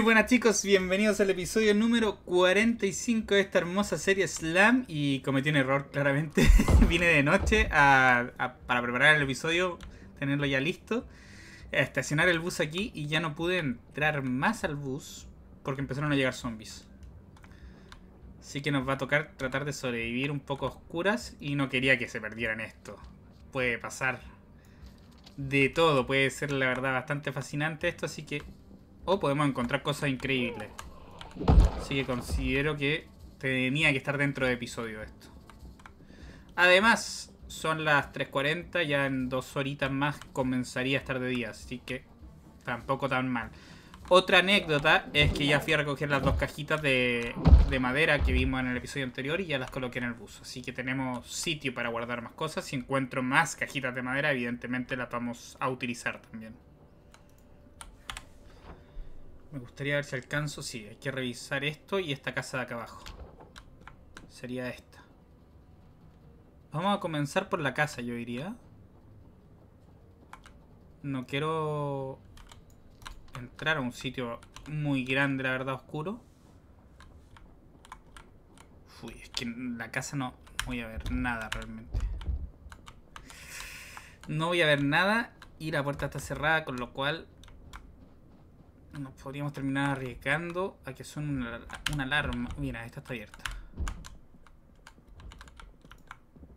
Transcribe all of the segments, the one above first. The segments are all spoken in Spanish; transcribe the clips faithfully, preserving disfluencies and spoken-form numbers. Muy buenas chicos, bienvenidos al episodio número cuarenta y cinco de esta hermosa serie Slam. Y cometí un error claramente, vine de noche a, a, para preparar el episodio, tenerlo ya listo, estacionar el bus aquí y ya no pude entrar más al bus porque empezaron a llegar zombies. Así que nos va a tocar tratar de sobrevivir un poco a oscuras y no quería que se perdieran esto. Puede pasar de todo, puede ser la verdad bastante fascinante esto, así que... o podemos encontrar cosas increíbles. Así que considero que tenía que estar dentro de episodio esto. Además, son las tres cuarenta, ya en dos horitas más comenzaría a estar de día, así que tampoco tan mal. Otra anécdota es que ya fui a recoger las dos cajitas de, de madera que vimos en el episodio anterior y ya las coloqué en el bus. Así que tenemos sitio para guardar más cosas. Si encuentro más cajitas de madera, evidentemente las vamos a utilizar también. Me gustaría ver si alcanzo. Sí, hay que revisar esto y esta casa de acá abajo. Sería esta. Vamos a comenzar por la casa, yo diría. No quiero entrar a un sitio muy grande, la verdad, oscuro. Uy, es que en la casa no voy a ver nada realmente. No voy a ver nada y la puerta está cerrada, con lo cual... nos podríamos terminar arriesgando a que suene una, una alarma. Mira, esta está abierta.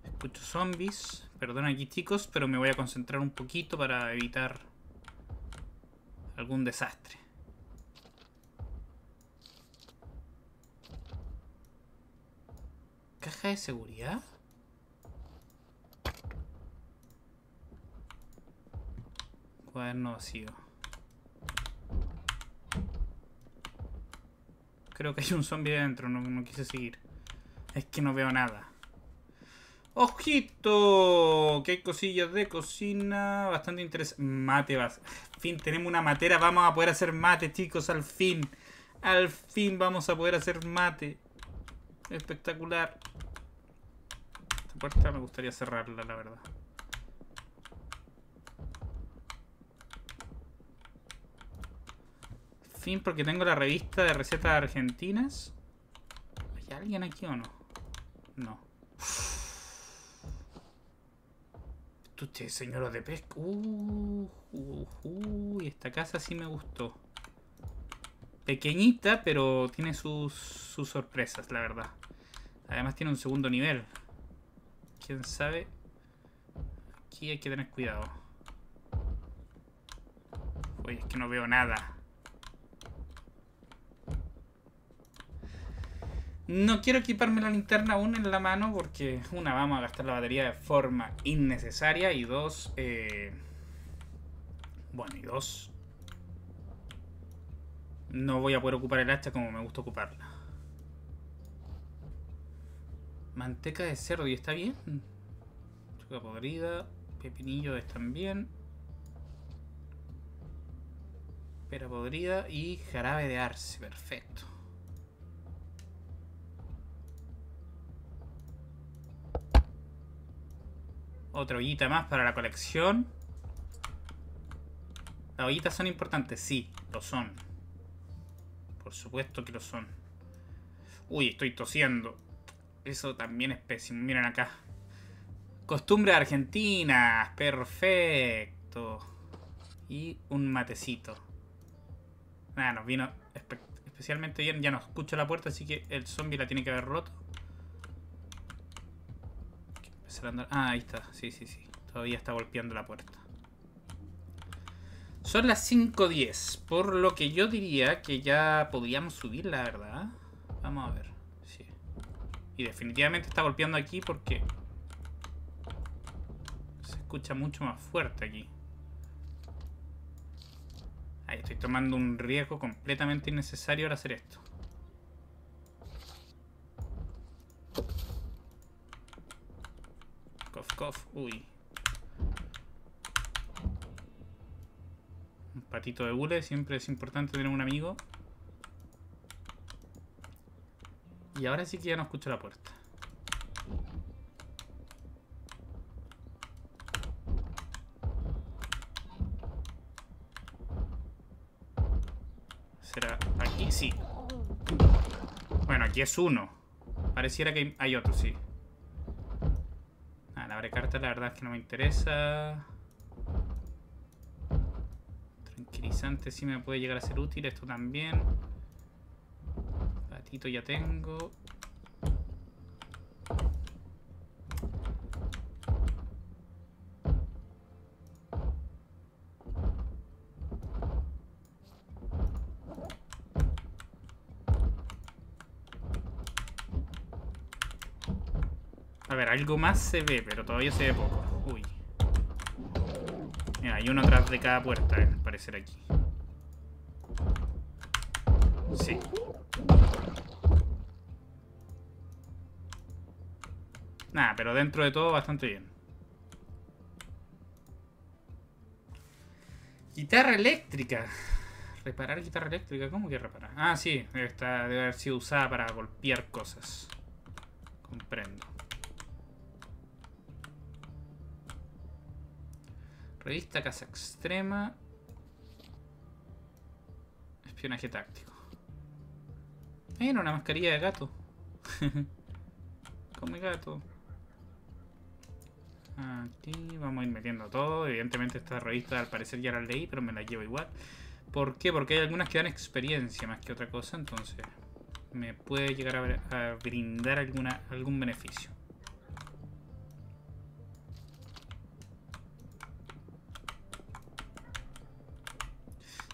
Escucho zombies. Perdón aquí chicos, pero me voy a concentrar un poquito para evitar algún desastre. ¿Caja de seguridad? Cuaderno vacío. Creo que hay un zombie adentro, no, no quise seguir. Es que no veo nada. ¡Ojito! Que hay cosillas de cocina. Bastante interesante. Mate, vas. Al fin, tenemos una matera. Vamos a poder hacer mate, chicos. Al fin. Al fin vamos a poder hacer mate. Espectacular. Esta puerta me gustaría cerrarla, la verdad. Fin, porque tengo la revista de recetas argentinas. ¿Hay alguien aquí o no? No. Usted, señor de pesca. Uh, uh, uh, esta casa sí me gustó. Pequeñita, pero tiene sus, sus sorpresas, la verdad. Además tiene un segundo nivel. ¿Quién sabe? Aquí hay que tener cuidado. Oye, es que no veo nada. No quiero equiparme la linterna aún en la mano porque, una, vamos a gastar la batería de forma innecesaria y dos, eh... bueno, y dos, no voy a poder ocupar el hacha como me gusta ocuparla. Manteca de cerdo, ¿y está bien? Chuca podrida, pepinillo están bien. Pera podrida y jarabe de arce, perfecto. Otra ollita más para la colección. ¿Las ollitas son importantes? Sí, lo son. Por supuesto que lo son. Uy, estoy tosiendo. Eso también es pésimo. Miren acá. Costumbres argentinas. Perfecto. Y un matecito. Nada, nos vino espe- especialmente bien. Ya no escucho la puerta, así que el zombie la tiene que haber roto. Ah, ahí está, sí, sí, sí. Todavía está golpeando la puerta. Son las cinco diez, por lo que yo diría que ya podríamos subir, la verdad. Vamos a ver, sí. Y definitivamente está golpeando aquí porque se escucha mucho más fuerte aquí. Ahí estoy tomando un riesgo completamente innecesario al hacer esto. Uy. Un patito de hule. Siempre es importante tener un amigo. Y ahora sí que ya no escucho la puerta. ¿Será aquí? Sí. Bueno, aquí es uno. Pareciera que hay otro, sí. Ah, la abre carta, la verdad es que no me interesa. Tranquilizante sí me puede llegar a ser útil. Esto también. Patito ya tengo. A ver, algo más se ve, pero todavía se ve poco. Uy. Mira, hay uno atrás de cada puerta, eh, al parecer aquí. Sí. Nada, pero dentro de todo bastante bien. Guitarra eléctrica. Reparar guitarra eléctrica, ¿cómo que reparar? Ah, sí, esta debe haber sido usada para golpear cosas. Comprendo. Revista Casa Extrema. Espionaje táctico. Mira, una mascarilla de gato. Come gato. Aquí vamos a ir metiendo todo. Evidentemente esta revista al parecer ya la leí, pero me la llevo igual. ¿Por qué? Porque hay algunas que dan experiencia más que otra cosa. Entonces me puede llegar a brindar alguna, algún beneficio.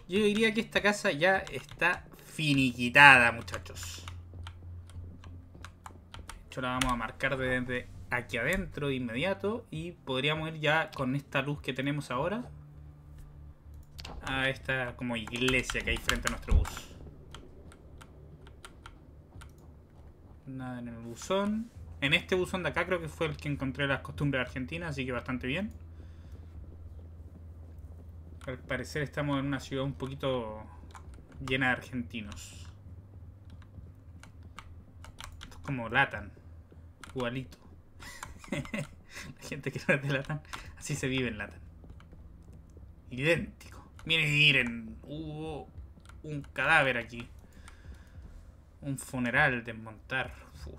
Yo diría que esta casa ya está finiquitada, muchachos. De hecho, la vamos a marcar desde aquí adentro de inmediato. Y podríamos ir ya con esta luz que tenemos ahora a esta como iglesia que hay frente a nuestro bus. Nada en el buzón. En este buzón de acá creo que fue el que encontré las costumbres argentinas, así que bastante bien. Al parecer estamos en una ciudad un poquito llena de argentinos. Esto es como LATAN. Igualito. La gente que no es de LATAN. Así se vive en LATAN. Idéntico. Miren, miren. Hubo un cadáver aquí. Un funeral, desmontar. Uf.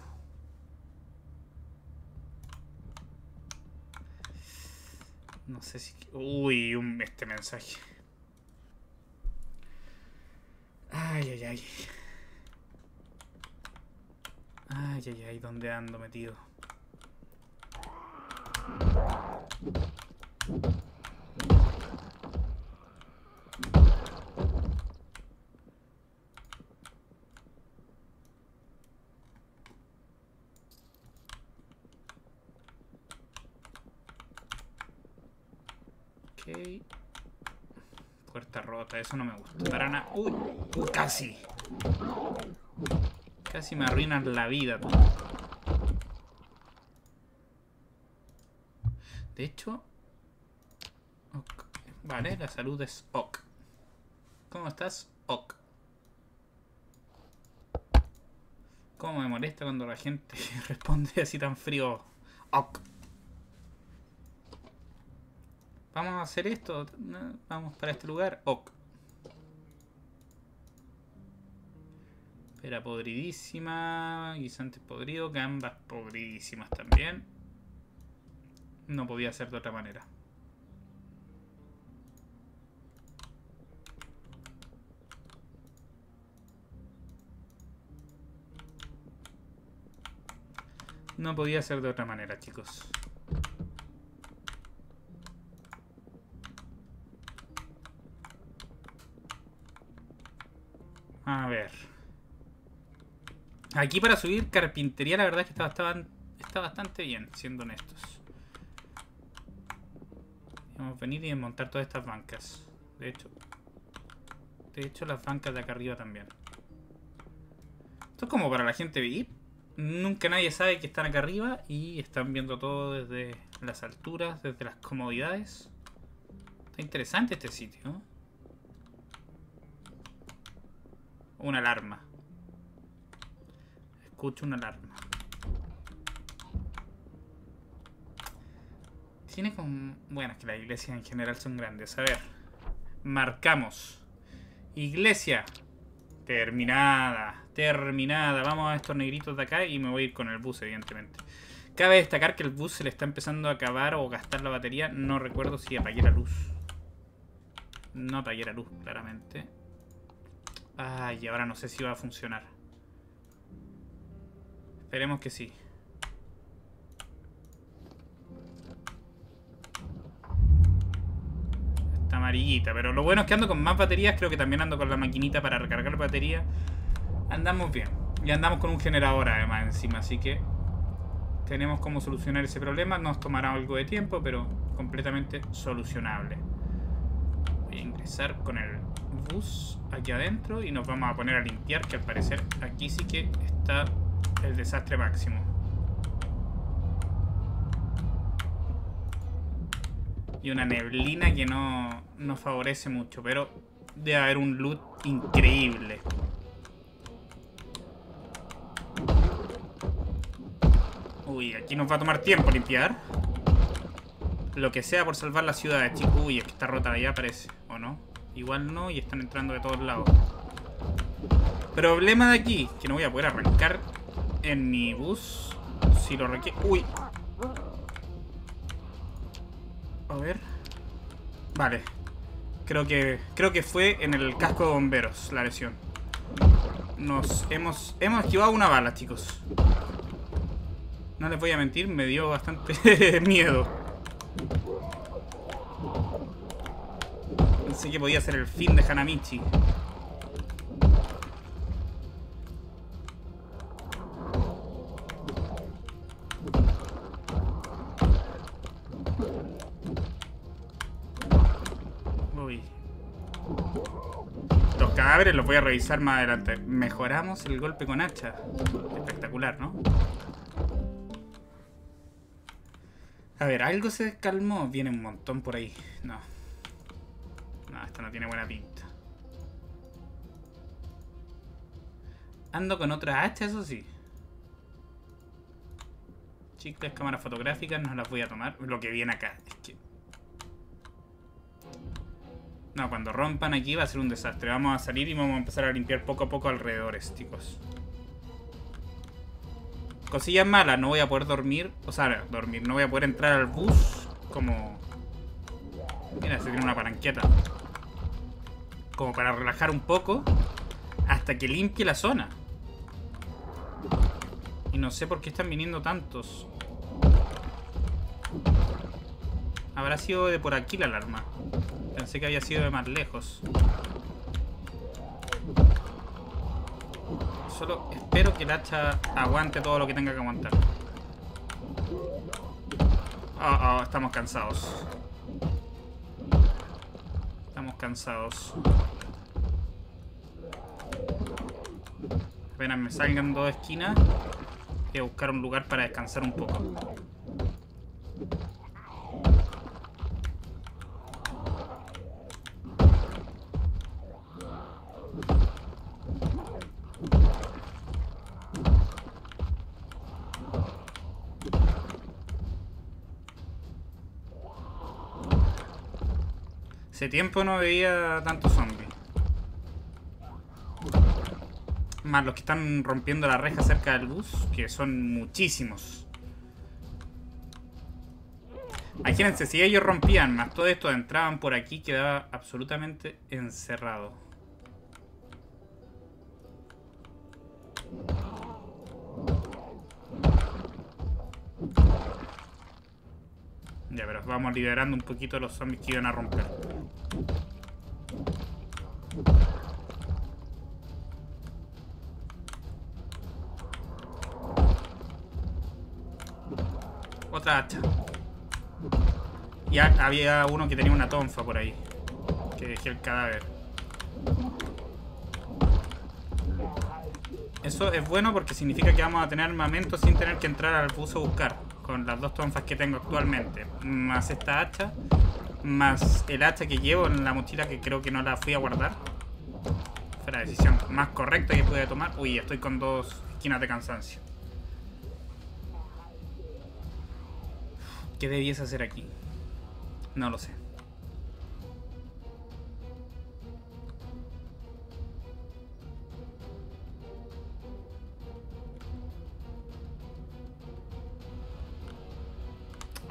No sé si... Uy, un, este mensaje. Ay, ay, ay. Ay, ay, ay, ¿dónde ando metido? Puerta rota, eso no me gusta. Tarana. Uy, casi. Casi me arruinas la vida, tú. De hecho, ok. Vale, la salud es ok. ¿Cómo estás? Ok. ¿Cómo me molesta cuando la gente responde así tan frío? Ok. Vamos a hacer esto, vamos para este lugar, ok. Pera podridísima, guisantes podridos, gambas podridísimas también. No podía hacer de otra manera. No podía hacer de otra manera, chicos. A ver. Aquí para subir carpintería la verdad es que está bastante, está bastante bien, siendo honestos. Vamos a venir y desmontar todas estas bancas. De hecho. De hecho las bancas de acá arriba también. Esto es como para la gente V I P. Nunca nadie sabe que están acá arriba y están viendo todo desde las alturas, desde las comodidades. Está interesante este sitio, ¿no? Una alarma. Escucho una alarma. Tiene como... Bueno, es que las iglesias en general son grandes. A ver. Marcamos. Iglesia. Terminada, terminada. Vamos a estos negritos de acá y me voy a ir con el bus, evidentemente. Cabe destacar que el bus se le está empezando a acabar o gastar la batería. No recuerdo si apagué la luz. No apagué la luz, claramente. Ay, ahora no sé si va a funcionar. Esperemos que sí. Está amarillita, pero lo bueno es que ando con más baterías. Creo que también ando con la maquinita para recargar batería. Andamos bien. Y andamos con un generador además encima, así que tenemos cómo solucionar ese problema. Nos tomará algo de tiempo, pero completamente solucionable. Voy a ingresar con el bus aquí adentro y nos vamos a poner a limpiar, que al parecer aquí sí que está el desastre máximo. Y una neblina que no nos favorece mucho, pero debe haber un loot increíble. Uy, aquí nos va a tomar tiempo limpiar. Lo que sea por salvar la ciudad, chicos. Uy, es que está rota allá, parece. ¿O no? Igual no, y están entrando de todos lados. Problema de aquí, que no voy a poder arrancar en mi bus si lo requiere. Uy. A ver. Vale. Creo que creo que fue en el casco de bomberos la lesión. Nos hemos hemos esquivado una bala, chicos. No les voy a mentir, me dio bastante miedo. Pensé que podía ser el fin de Hanamichi. Los voy a revisar más adelante. Mejoramos el golpe con hacha. Espectacular, ¿no? A ver, algo se calmó. Viene un montón por ahí. No. No, esta no tiene buena pinta. Ando con otra hacha, eso sí. Chicas, cámaras fotográficas, no las voy a tomar. Lo que viene acá es que... No, cuando rompan aquí va a ser un desastre. Vamos a salir y vamos a empezar a limpiar poco a poco alrededores, chicos. Cosillas malas, no voy a poder dormir. O sea, dormir, no voy a poder entrar al bus. Como... Mira, se tiene una palanqueta. Como para relajar un poco hasta que limpie la zona. Y no sé por qué están viniendo tantos. Habrá sido de por aquí la alarma. Pensé que había sido de más lejos. Solo espero que el hacha aguante todo lo que tenga que aguantar. Oh, oh, estamos cansados. Estamos cansados. Apenas me salgan dos esquinas, voy a buscar un lugar para descansar un poco. Hace tiempo no veía tantos zombies. Más los que están rompiendo la reja cerca del bus, que son muchísimos. Imagínense, si ellos rompían más todo esto, entraban por aquí, quedaba absolutamente encerrado. Ya, pero vamos liberando un poquito a los zombies que iban a romper. Otra hacha. Ya había uno que tenía una tonfa por ahí, que dejé el cadáver. Eso es bueno porque significa que vamos a tener armamento sin tener que entrar al bus a buscar. Con las dos tonfas que tengo actualmente, más esta hacha, más el hacha que llevo en la mochila, que creo que no la fui a guardar. Fue la decisión más correcta que pude tomar. Uy, estoy con dos esquinas de cansancio. ¿Qué debiese hacer aquí? No lo sé.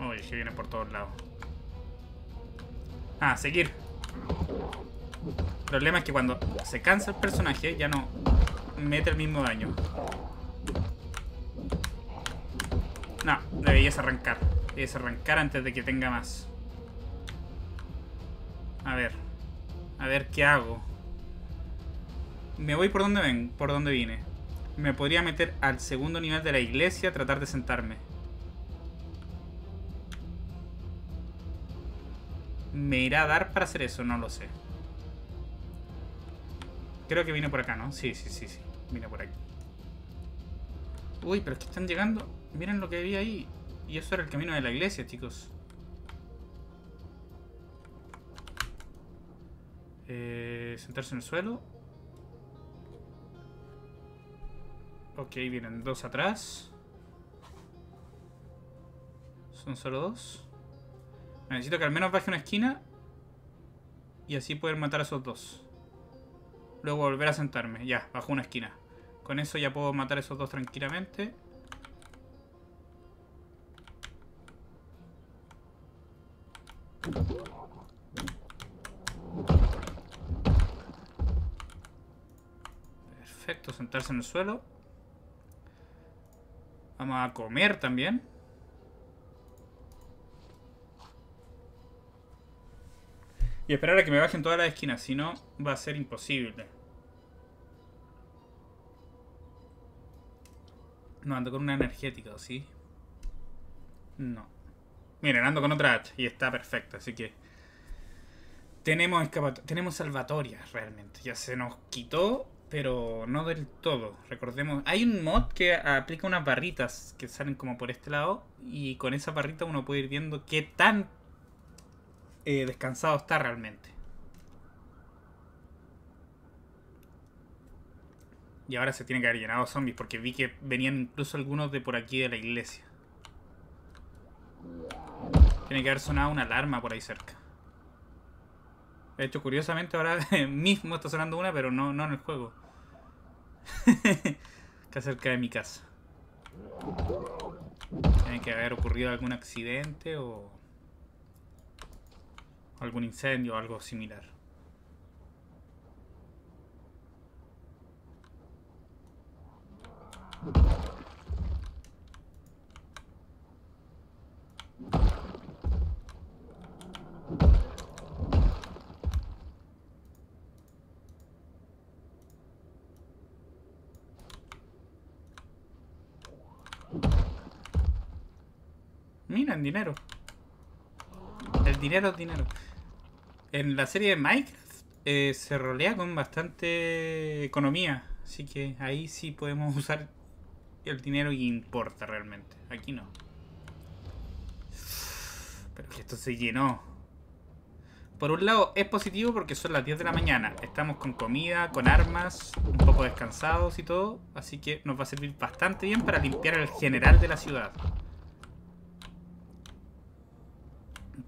Uy, que viene por todos lados. Ah, seguir. El problema es que cuando se cansa el personaje ya no mete el mismo daño. No, debías arrancar. Debías arrancar antes de que tenga más. A ver. A ver qué hago. Me voy por donde ven, por donde vine. Me podría meter al segundo nivel de la iglesia, tratar de sentarme. ¿Me irá a dar para hacer eso? No lo sé. Creo que vine por acá, ¿no? Sí, sí, sí, sí. Vine por aquí. Uy, pero es que están llegando. Miren lo que había ahí. Y eso era el camino de la iglesia, chicos. Eh, sentarse en el suelo. Ok, vienen dos atrás. Son solo dos. Necesito que al menos baje una esquina. Y así poder matar a esos dos. Luego volver a sentarme. Ya, bajo una esquina. Con eso ya puedo matar a esos dos tranquilamente. Perfecto, sentarse en el suelo. Vamos a comer también. Y esperar a que me bajen todas las esquinas, si no va a ser imposible. No, ando con una energética, ¿sí? No. Miren, ando con otra hacha y está perfecta, así que... Tenemos escapatoria, tenemos salvatoria realmente. Ya se nos quitó... Pero no del todo, recordemos. Hay un mod que aplica unas barritas que salen como por este lado. Y con esa barrita uno puede ir viendo qué tan eh, descansado está realmente. Y ahora se tienen que haber llenado zombies, porque vi que venían incluso algunos de por aquí de la iglesia. Tiene que haber sonado una alarma por ahí cerca. De hecho, curiosamente, ahora mismo está sonando una, pero no, no en el juego. Acá cerca de mi casa. Tiene que haber ocurrido algún accidente o... algún incendio o algo similar. Miren, dinero. El dinero es dinero. En la serie de Minecraft eh, se rolea con bastante economía. Así que ahí sí podemos usar el dinero y importa realmente. Aquí no. Pero que esto se llenó. Por un lado es positivo porque son las diez de la mañana. Estamos con comida, con armas, un poco descansados y todo. Así que nos va a servir bastante bien para limpiar el general de la ciudad.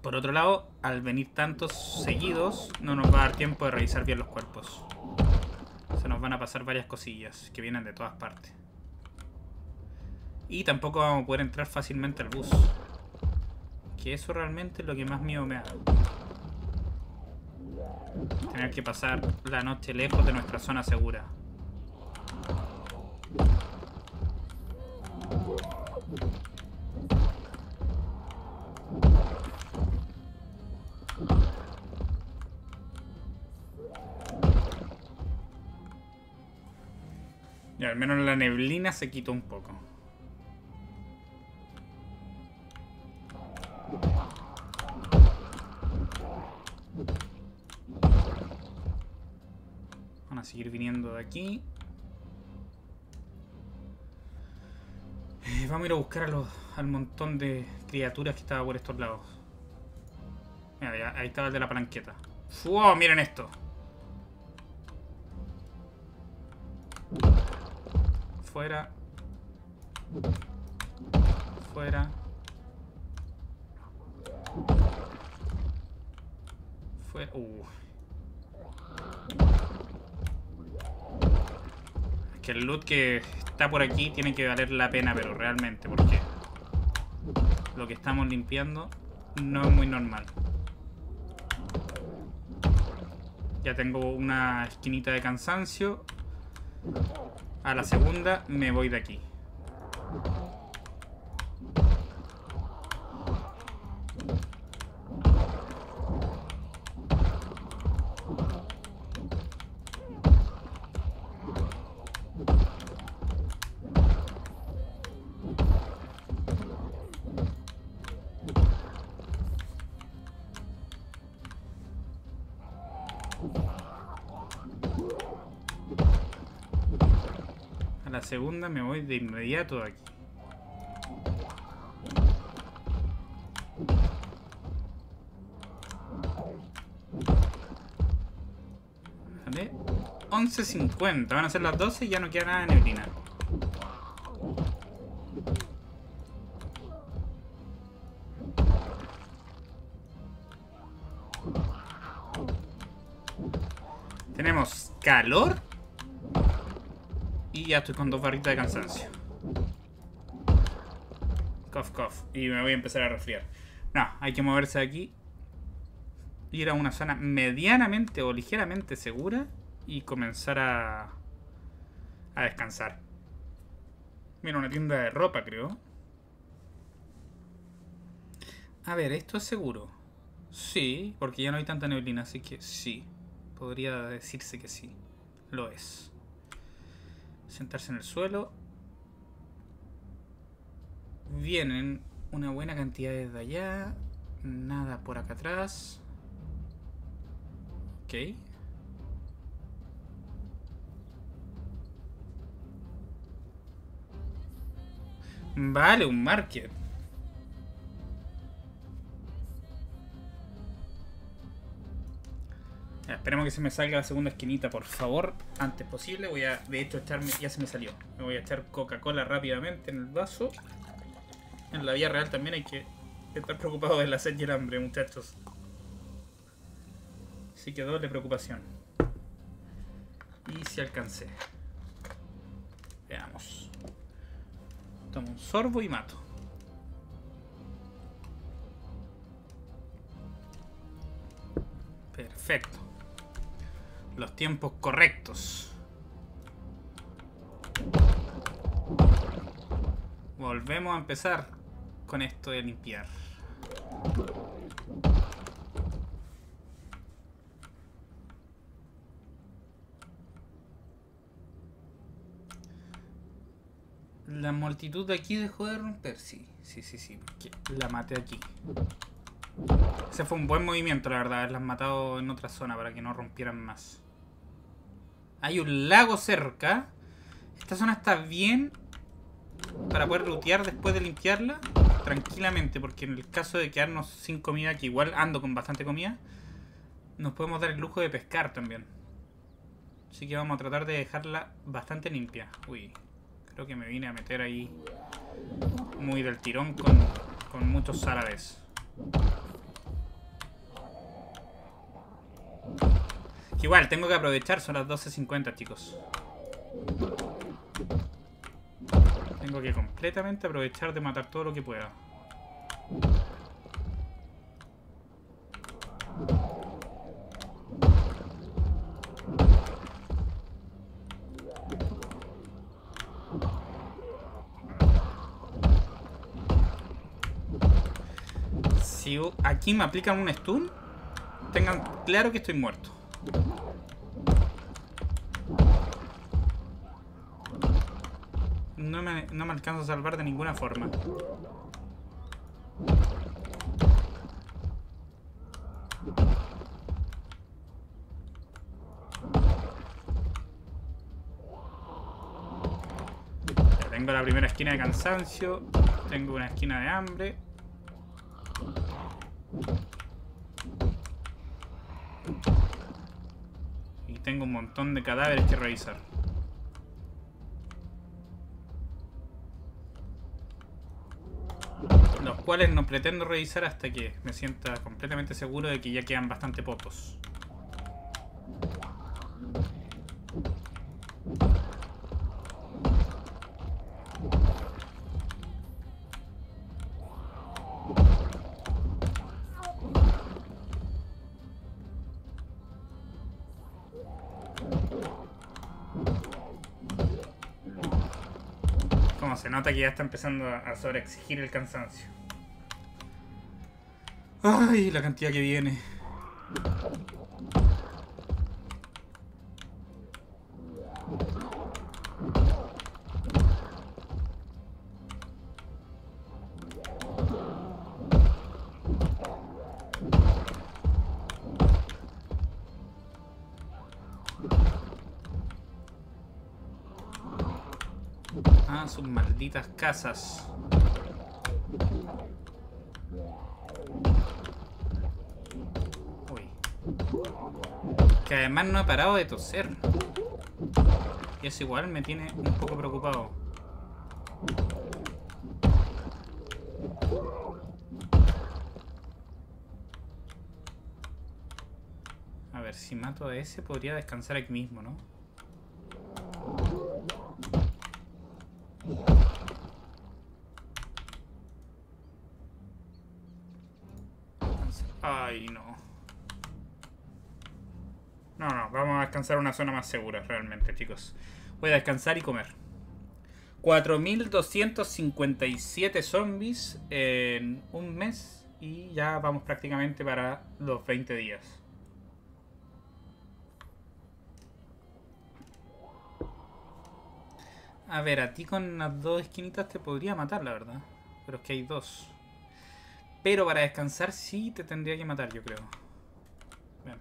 Por otro lado, al venir tantos seguidos, no nos va a dar tiempo de revisar bien los cuerpos. Se nos van a pasar varias cosillas que vienen de todas partes. Y tampoco vamos a poder entrar fácilmente al bus. Que eso realmente es lo que más miedo me da. Tener que pasar la noche lejos de nuestra zona segura. Y al menos la neblina se quitó un poco. Van a seguir viniendo de aquí. Eh, vamos a ir a buscar a los, al montón de criaturas que estaba por estos lados. Mira, ahí estaba el de la palanqueta. ¡Wow! Miren esto. Fuera. Fuera. Fuera. Uh. Es que el loot que está por aquí tiene que valer la pena, pero realmente, ¿por qué? lo que estamos limpiando no es muy normal. Ya tengo una esquinita de cansancio. A la segunda me voy de aquí. Segunda me voy de inmediato de aquí. Vale, once cincuenta, van a ser las doce y ya no queda nada de neblina. Tenemos calor. Y ya estoy con dos barritas de cansancio. Cough, cough. Y me voy a empezar a resfriar. No, hay que moverse de aquí. Ir a una zona medianamente o ligeramente segura. Y comenzar a... a descansar. Mira, una tienda de ropa, creo. A ver, ¿esto es seguro? Sí, porque ya no hay tanta neblina. Así que sí. Podría decirse que sí. Lo es. Sentarse en el suelo. Vienen una buena cantidad desde allá. Nada por acá atrás. Ok. Vale, un market. Esperemos que se me salga la segunda esquinita, por favor, antes posible. Voy a, de hecho, echarme... Ya se me salió. Me voy a echar Coca-Cola rápidamente en el vaso. En la vida real también hay que estar preocupado de la sed y el hambre, muchachos. Así que doble preocupación. Y si alcancé. Veamos. Tomo un sorbo y mato. Perfecto. Los tiempos correctos. Volvemos a empezar con esto de limpiar. La multitud de aquí dejó de romper. Sí, sí, sí, sí. La maté aquí. Ese fue un buen movimiento, la verdad, haberlas matado en otra zona para que no rompieran más. Hay un lago cerca. Esta zona está bien para poder lootear después de limpiarla tranquilamente, porque en el caso de quedarnos sin comida, que igual ando con bastante comida, nos podemos dar el lujo de pescar también. Así que vamos a tratar de dejarla bastante limpia. Uy, creo que me vine a meter ahí muy del tirón con, con muchos árabes. Igual, tengo que aprovechar, son las doce cincuenta, chicos. Tengo que completamente aprovechar de matar todo lo que pueda. Si aquí me aplican un stun, tengan claro que estoy muerto. No me, no me alcanzo a salvar de ninguna forma. Ya tengo la primera esquina de cansancio. Tengo una esquina de hambre. Y tengo un montón de cadáveres que revisar. Los cuales no pretendo revisar hasta que me sienta completamente seguro de que ya quedan bastante pocos. no, se nota que ya está empezando a sobreexigir el cansancio. Ay, la cantidad que viene. Ah, sus malditas casas. Uy. Que además no ha parado de toser. Y eso igual me tiene un poco preocupado. A ver, si mato a ese podría descansar aquí mismo, ¿no? Ay, no. No, no, vamos a descansar en una zona más segura realmente, chicos. Voy a descansar y comer. cuatro mil doscientos cincuenta y siete zombies en un mes y ya vamos prácticamente para los veinte días. A ver, a ti con las dos esquinitas te podría matar, la verdad. Pero es que hay dos. Pero para descansar sí te tendría que matar, yo creo. Bien.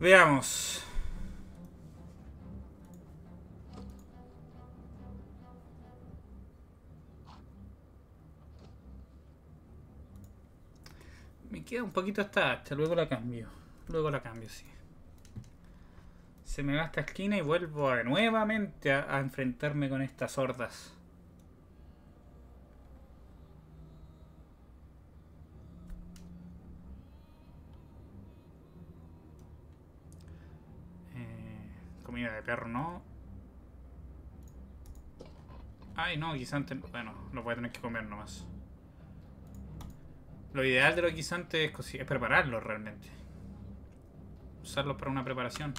Veamos. Me queda un poquito esta hacha, luego la cambio. Luego la cambio, sí. Se me va esta esquina y vuelvo a, nuevamente a, a enfrentarme con estas hordas. Eh, comida de perro, no. Ay, no, quizás antes... Bueno, lo voy a tener que comer nomás. Lo ideal de los guisantes es, es prepararlos realmente. Usarlos para una preparación.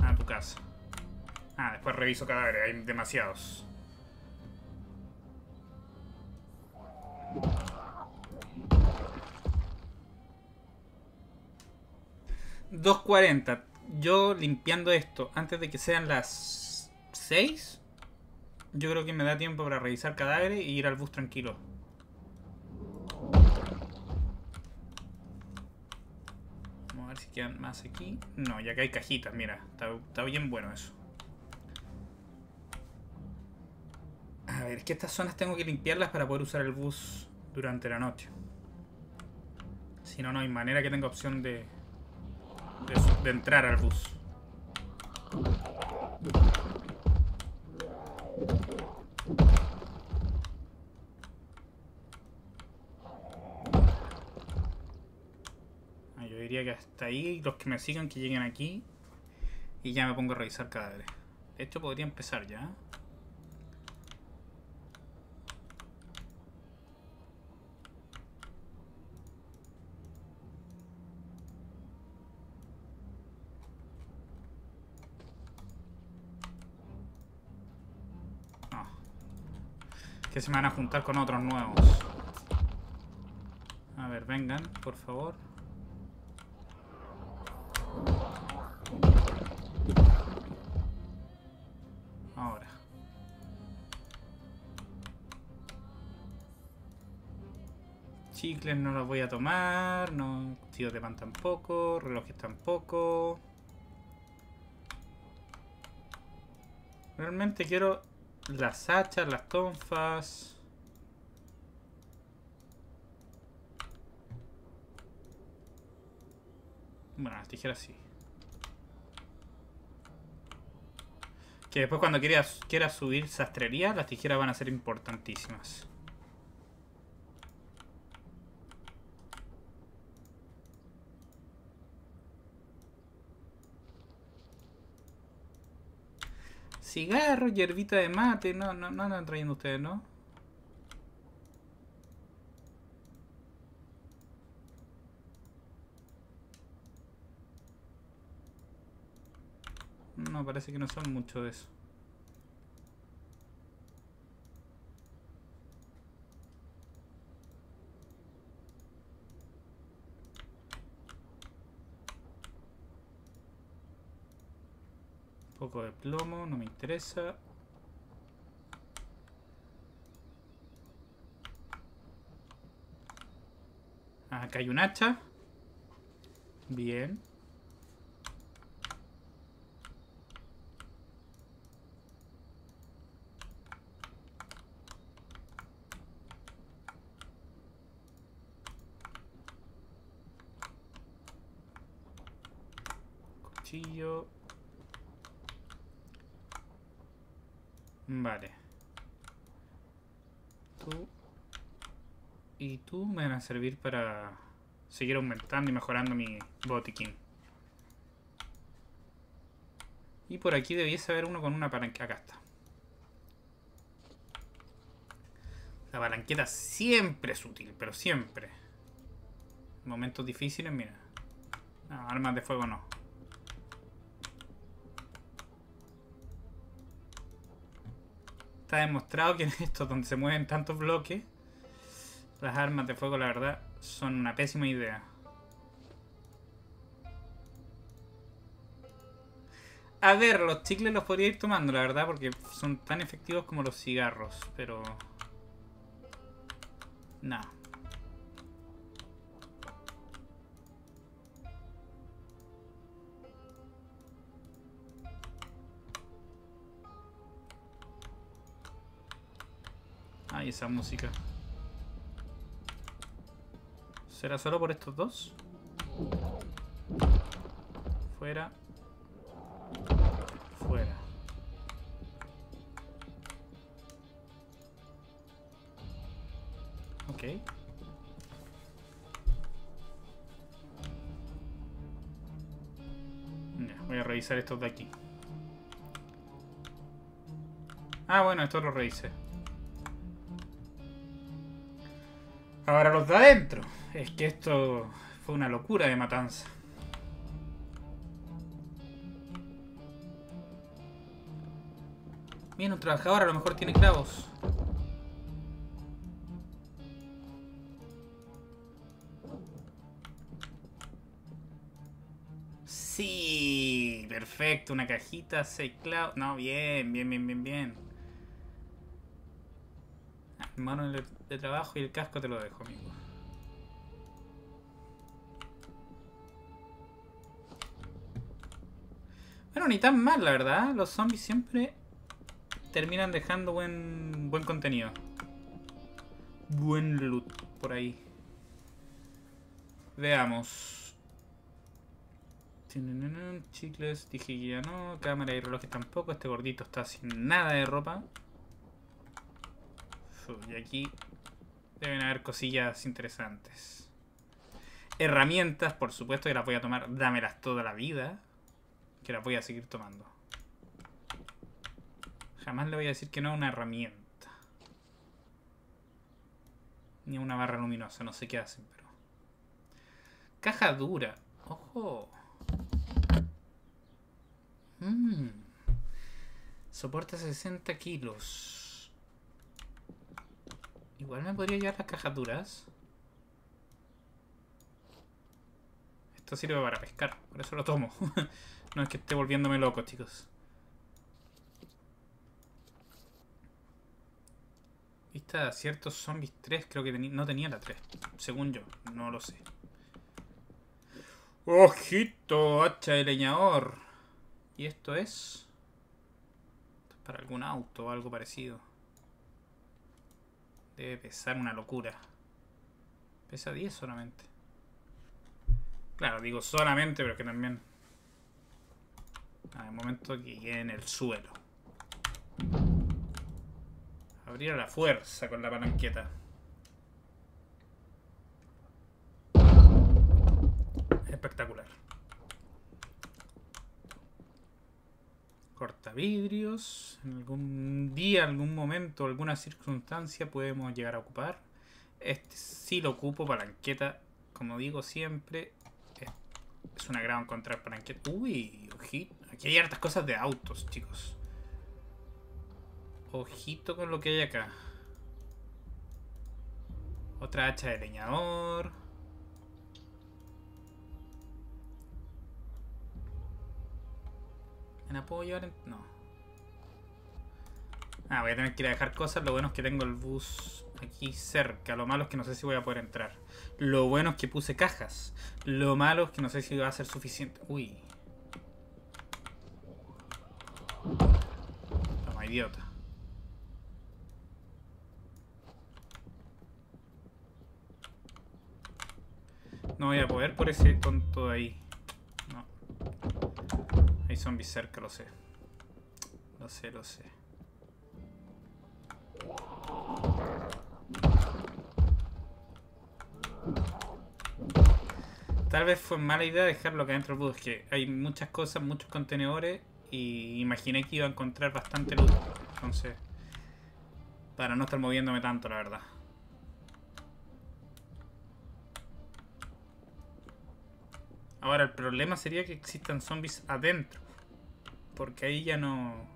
Ah, tu casa. Ah, después reviso cadáveres, hay demasiados. dos cuarenta. Yo limpiando esto antes de que sean las seis. Yo creo que me da tiempo para revisar cadáveres y ir al bus tranquilo. Vamos a ver si quedan más aquí. No, ya que hay cajitas, mira. Está, está bien bueno eso. A ver, es que estas zonas tengo que limpiarlas para poder usar el bus durante la noche. Si no, no hay manera que tenga opción de, de, de entrar al bus. Yo diría que hasta ahí, los que me sigan que lleguen aquí y ya me pongo a revisar cadáveres. De hecho podría empezar ya. Que se me van a juntar con otros nuevos. A ver, vengan, por favor. Ahora. Chicles no los voy a tomar. No, tiros de pan tampoco. Relojes tampoco. Realmente quiero... las hachas, las tonfas. Bueno, las tijeras sí. Que después cuando quieras, quieras subir sastrería, las tijeras van a ser importantísimas. Cigarro, hierbita de mate. No, no, no andan trayendo ustedes, ¿no? No, parece que no son mucho de eso. Un poco de plomo, no me interesa. Acá hay un hacha. Bien. Cuchillo. Vale. Tú y tú me van a servir para seguir aumentando y mejorando mi botiquín. Y por aquí debiese haber uno con una palanqueta. Acá está. La palanqueta siempre es útil, pero siempre. Momentos difíciles, mira. No, armas de fuego no. Está demostrado que en esto donde se mueven tantos bloques, las armas de fuego la verdad son una pésima idea. A ver, los chicles los podría ir tomando la verdad, porque son tan efectivos como los cigarros, pero no. Ay, esa música. ¿Será solo por estos dos? Fuera. Fuera. Ok. Ya, voy a revisar estos de aquí. Ah, bueno, estos los revisé. Ahora los de adentro. Es que esto fue una locura de matanza. Bien, un trabajador a lo mejor tiene clavos. Sí, perfecto. Una cajita, seis clavos. No, bien, bien, bien, bien, bien. Mano de trabajo y el casco te lo dejo, amigo. Bueno, ni tan mal, la verdad. Los zombies siempre terminan dejando buen, buen contenido. Buen loot por ahí. Veamos. Chicles, dije que ya no. Cámara y relojes tampoco. Este gordito está sin nada de ropa. Y aquí deben haber cosillas interesantes. Herramientas, por supuesto, que las voy a tomar. Dámelas toda la vida, que las voy a seguir tomando. Jamás le voy a decir que no a una herramienta. Ni a una barra luminosa, no sé qué hacen, pero... Caja dura. ¡Ojo! Mm. Soporta sesenta kilos. Igual me podría llevar las cajas duras. Esto sirve para pescar, por eso lo tomo. No es que esté volviéndome loco, chicos. Vista de ciertos zombies tres, creo que no tenía la tres. Según yo, no lo sé. ¡Ojito! Hacha de leñador. ¿Y esto es? Esto es para algún auto o algo parecido. Debe pesar una locura. Pesa diez solamente. Claro, digo solamente, pero que también... Ah, de momento que quede en el suelo. Abrir a la fuerza con la palanqueta. Espectacular. cortavidrios. En algún día, algún momento, alguna circunstancia podemos llegar a ocupar. Este sí lo ocupo, palanqueta. Como digo siempre, es un agrado encontrar palanqueta. Uy, ojito. Aquí hay hartas cosas de autos, chicos. Ojito con lo que hay acá. Otra hacha de leñador. ¿La puedo llevar? En... No. Ah, voy a tener que ir a dejar cosas. Lo bueno es que tengo el bus aquí cerca. Lo malo es que no sé si voy a poder entrar. Lo bueno es que puse cajas. Lo malo es que no sé si va a ser suficiente. Uy. Toma, idiota. No voy a poder por ese tonto de ahí. Hay zombies cerca, lo sé. Lo sé, lo sé. Tal vez fue mala idea dejarlo acá dentro del bus, que hay muchas cosas, muchos contenedores. Y imaginé que iba a encontrar bastante luz. Entonces, para no estar moviéndome tanto, la verdad. Ahora, el problema sería que existan zombies adentro. Porque ahí ya no...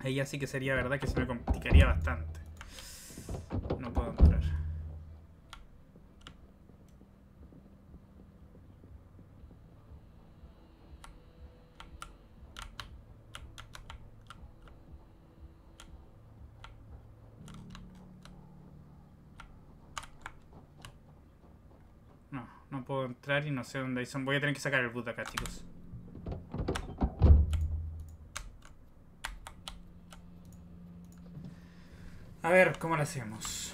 Ahí ya sí que sería verdad que se me complicaría bastante. No puedo entrar. No puedo entrar y no sé dónde hay zombies. Voy a tener que sacar el bus de acá, chicos. A ver, ¿cómo lo hacemos?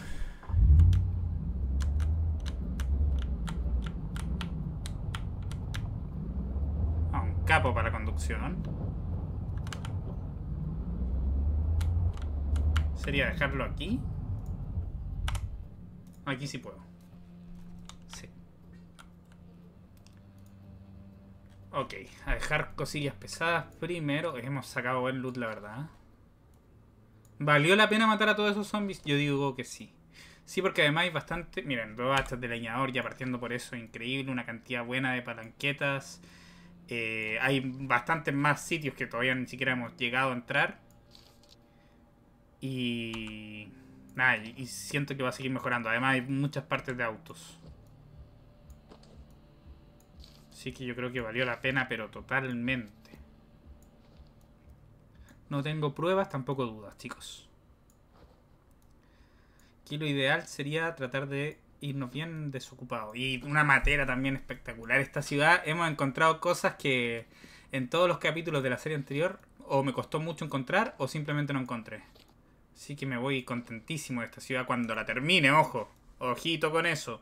Ah, un capo para conducción. Sería dejarlo aquí. Aquí sí puedo. Ok, a dejar cosillas pesadas primero. Hemos sacado buen loot, la verdad. ¿Valió la pena matar a todos esos zombies? Yo digo que sí. Sí, porque además hay bastante... Miren, dos hachas de leñador, ya partiendo por eso, increíble. Una cantidad buena de palanquetas. Eh, hay bastantes más sitios que todavía ni siquiera hemos llegado a entrar. Y... Nada, y siento que va a seguir mejorando. Además hay muchas partes de autos. Así que yo creo que valió la pena, pero totalmente. No tengo pruebas, tampoco dudas, chicos. Aquí lo ideal sería tratar de irnos bien desocupados. Y una matera también espectacular. Esta ciudad hemos encontrado cosas que en todos los capítulos de la serie anterior o me costó mucho encontrar o simplemente no encontré. Así que me voy contentísimo de esta ciudad cuando la termine, ojo. Ojito con eso.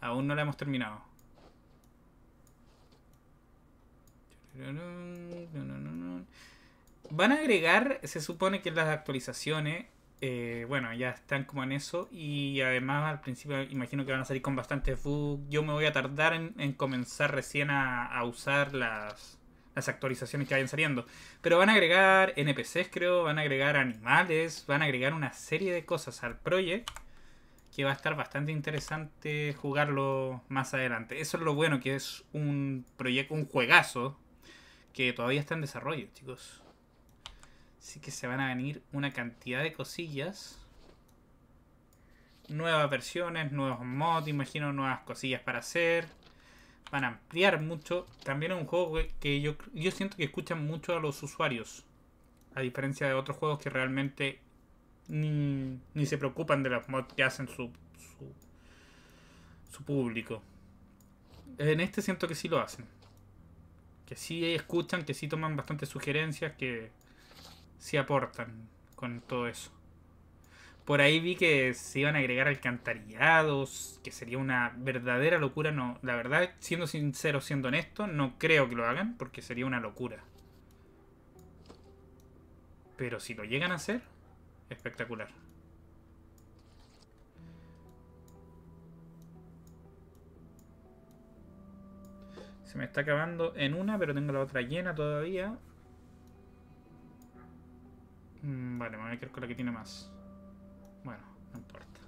Aún no la hemos terminado. Van a agregar, se supone que las actualizaciones, eh, bueno, ya están como en eso. Y además al principio imagino que van a salir con bastantes bugs. Yo me voy a tardar en, en comenzar recién a, a usar las, las actualizaciones que vayan saliendo. Pero van a agregar N P Cs, creo, van a agregar animales, van a agregar una serie de cosas al Project. Que va a estar bastante interesante jugarlo más adelante. Eso es lo bueno, que es un proyecto, un juegazo. Que todavía está en desarrollo, chicos. Así que se van a venir una cantidad de cosillas. Nuevas versiones, nuevos mods, imagino nuevas cosillas para hacer. Van a ampliar mucho. También es un juego que yo, yo siento que escuchan mucho a los usuarios. A diferencia de otros juegos que realmente ni, ni se preocupan de los mods que hacen su, su, su público. En este siento que sí lo hacen. Que sí escuchan, que sí toman bastantes sugerencias, que sí aportan con todo eso. Por ahí vi que se iban a agregar alcantarillados, que sería una verdadera locura. No, la verdad, siendo sincero, siendo honesto, no creo que lo hagan, porque sería una locura. Pero si lo llegan a hacer, espectacular. Se me está acabando en una, pero tengo la otra llena todavía. Vale, me voy a quedar con la que tiene más. Bueno, no importa.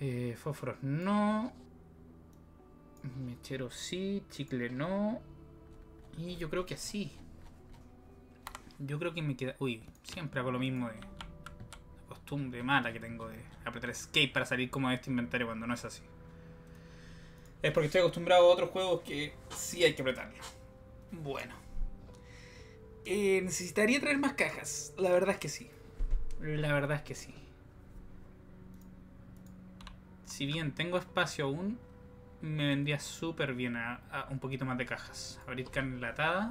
Eh, fósforos no. Mechero sí, chicle no. Y yo creo que así. Yo creo que me queda... Uy, siempre hago lo mismo de... La costumbre mala que tengo de apretar escape para salir como de este inventario cuando no es así. Es porque estoy acostumbrado a otros juegos que sí hay que apretarle. Bueno. Eh, necesitaría traer más cajas. La verdad es que sí. La verdad es que sí. Si bien tengo espacio aún... Me vendría súper bien a, a un poquito más de cajas. Abrir carne enlatada.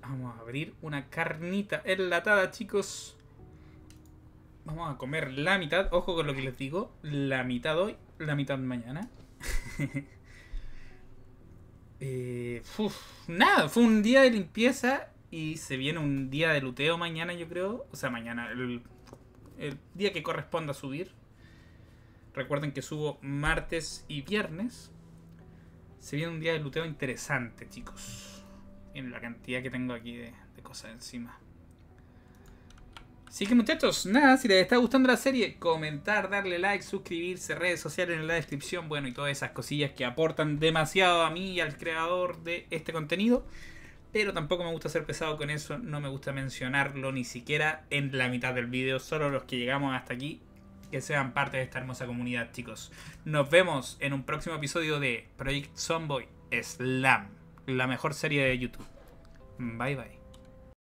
Vamos a abrir una carnita enlatada, chicos. Vamos a comer la mitad. Ojo con lo que les digo. La mitad hoy, la mitad mañana. eh, uf, nada, fue un día de limpieza. Y se viene un día de luteo mañana, yo creo. O sea, mañana, el, el día que corresponda subir. Recuerden que subo martes y viernes. Se viene un día de looteo interesante, chicos. Miren la cantidad que tengo aquí de, de cosas encima. Así que, muchachos, nada, si les está gustando la serie, comentar, darle like, suscribirse, redes sociales en la descripción. Bueno, y todas esas cosillas que aportan demasiado a mí y al creador de este contenido. Pero tampoco me gusta ser pesado con eso. No me gusta mencionarlo ni siquiera en la mitad del video. Solo los que llegamos hasta aquí. Que sean parte de esta hermosa comunidad, chicos. Nos vemos en un próximo episodio de Project Zomboid Slam, la mejor serie de YouTube. Bye, bye.